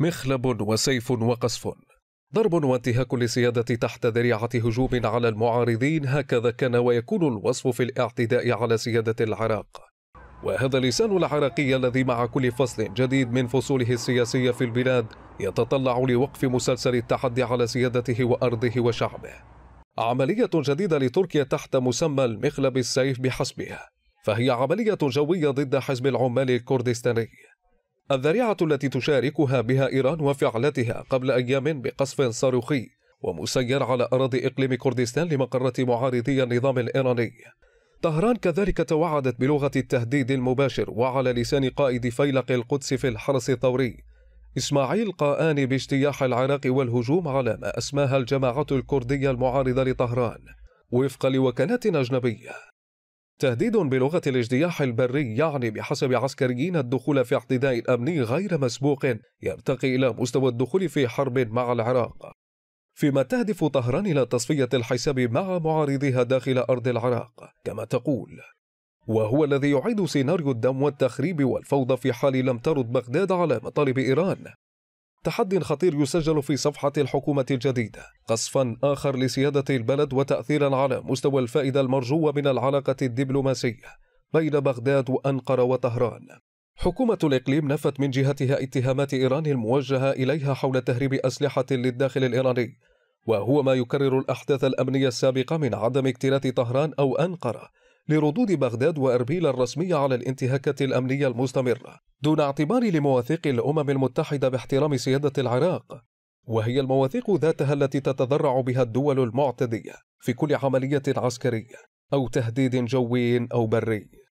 مخلب وسيف وقصف، ضرب وانتهاك للسيادة تحت ذريعة هجوم على المعارضين. هكذا كان ويكون الوصف في الاعتداء على سيادة العراق. وهذا اللسان العراقي الذي مع كل فصل جديد من فصوله السياسية في البلاد يتطلع لوقف مسلسل التحدي على سيادته وأرضه وشعبه. عملية جديدة لتركيا تحت مسمى المخلب السيف بحسبها، فهي عملية جوية ضد حزب العمال الكردستاني. الذريعة التي تشاركها بها إيران وفعلتها قبل أيام بقصف صاروخي ومسير على أراضي إقليم كردستان لمقرة معارضي النظام الإيراني. طهران كذلك توعدت بلغة التهديد المباشر وعلى لسان قائد فيلق القدس في الحرس الثوري إسماعيل قآني باجتياح العراق والهجوم على ما أسماها الجماعة الكردية المعارضة لطهران وفقا لوكالات أجنبية. تهديد بلغة الاجتياح البري يعني بحسب عسكريين الدخول في اعتداء أمني غير مسبوق يرتقي إلى مستوى الدخول في حرب مع العراق، فيما تهدف طهران إلى تصفية الحساب مع معارضيها داخل أرض العراق كما تقول، وهو الذي يعيد سيناريو الدم والتخريب والفوضى في حال لم ترد بغداد على مطالب إيران. تحدي خطير يسجل في صفحة الحكومة الجديدة، قصفا آخر لسيادة البلد وتأثيرا على مستوى الفائدة المرجوة من العلاقة الدبلوماسية بين بغداد وأنقرة وطهران. حكومة الإقليم نفت من جهتها اتهامات إيران الموجهة إليها حول تهريب أسلحة للداخل الإيراني، وهو ما يكرر الأحداث الأمنية السابقة من عدم اكتراث طهران أو أنقرة لردود بغداد وأربيل الرسمية على الانتهاكات الأمنية المستمرة دون اعتبار لمواثيق الأمم المتحدة باحترام سيادة العراق، وهي المواثيق ذاتها التي تتذرع بها الدول المعتدية في كل عملية عسكرية أو تهديد جوي أو بري.